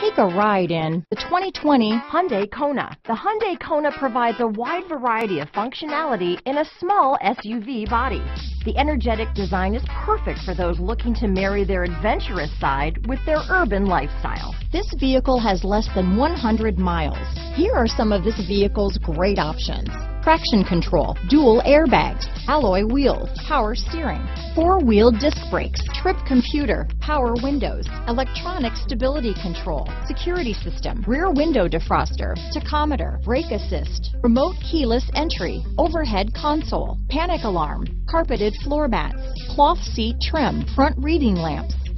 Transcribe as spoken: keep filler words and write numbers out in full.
Take a ride in the twenty twenty Hyundai Kona. The Hyundai Kona provides a wide variety of functionality in a small S U V body. The energetic design is perfect for those looking to marry their adventurous side with their urban lifestyle. This vehicle has less than one hundred miles. Here are some of this vehicle's great options: traction control, dual airbags, alloy wheels, power steering, four-wheel disc brakes, trip computer, power windows, electronic stability control, security system, rear window defroster, tachometer, brake assist, remote keyless entry, overhead console, panic alarm, carpeted floor mats, cloth seat trim, front reading lamps,